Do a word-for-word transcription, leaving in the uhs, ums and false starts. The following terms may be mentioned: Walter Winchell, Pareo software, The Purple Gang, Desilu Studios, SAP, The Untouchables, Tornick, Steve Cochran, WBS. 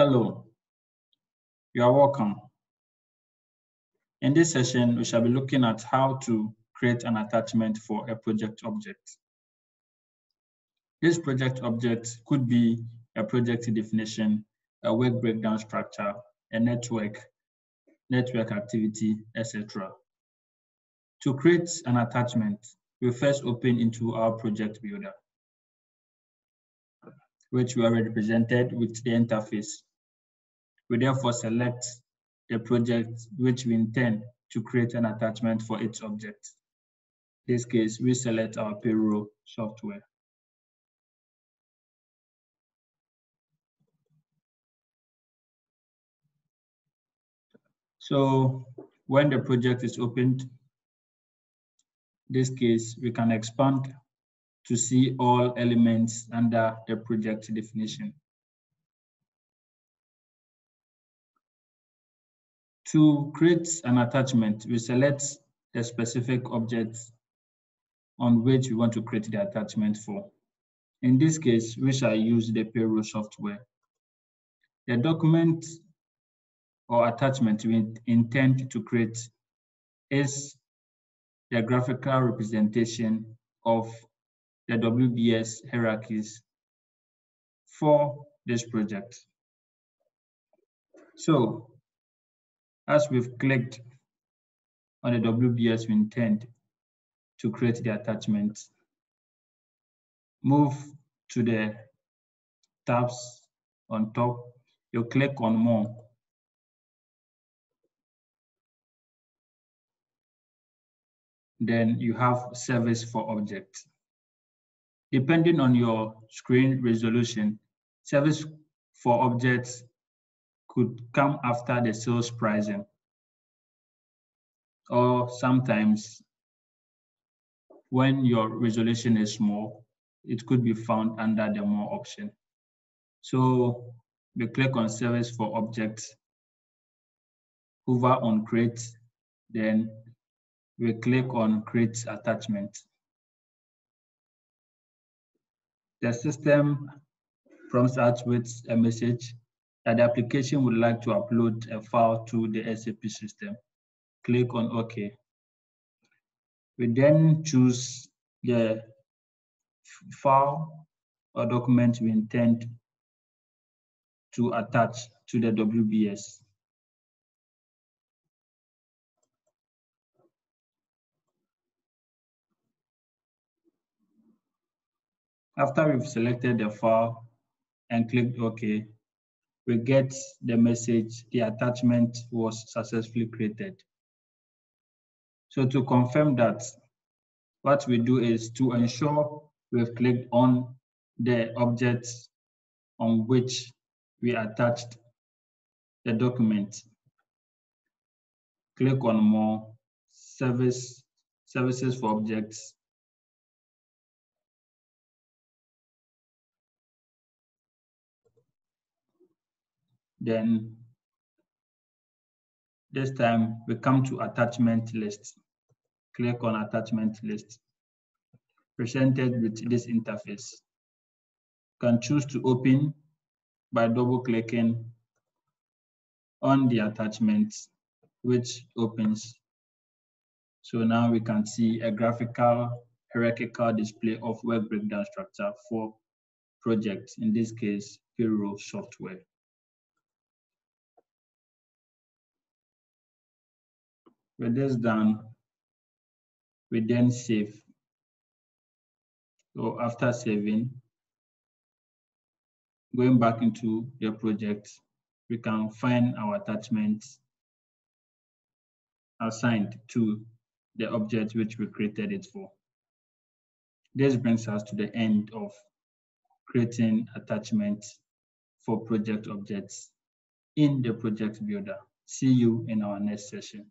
Hello, you are welcome. In this session, we shall be looking at how to create an attachment for a project object. This project object could be a project definition, a work breakdown structure, a network, network activity, et cetera. To create an attachment, we first open into our project builder, which we already presented with the interface. We therefore select the project which we intend to create an attachment for its object. In this case, we select our Pareo software. So when the project is opened, in this case, we can expand to see all elements under the project definition. To create an attachment, we select the specific object on which we want to create the attachment for. In this case, we shall use the Pareo software. The document or attachment we intend to create is the graphical representation of the W B S hierarchies for this project. So, as we've clicked on the W B S we intend to create the attachment, move to the tabs on top, you click on More. Then you have Service for Object. Depending on your screen resolution, Service for Objects could come after the sales pricing, or sometimes when your resolution is small, it could be found under the More option. So you click on Service for Objects, hover on Create, then we click on Create Attachment. The system prompts us with a message that the application would like to upload a file to the S A P system. Click on OK. We then choose the file or document we intend to attach to the W B S. After we've selected the file and clicked OK, we get the message the attachment was successfully created. So to confirm that, what we do is to ensure we've clicked on the object on which we attached the document. Click on More, service, Services for Objects. Then this time we come to attachment list. Click on attachment list. Presented with this interface. You can choose to open by double clicking on the attachment, which opens. So now we can see a graphical hierarchical display of work breakdown structure for projects, in this case, Pareo software. With this done, we then save. So after saving, going back into your project, we can find our attachment assigned to the object which we created it for. This brings us to the end of creating attachments for project objects in the project builder. See you in our next session.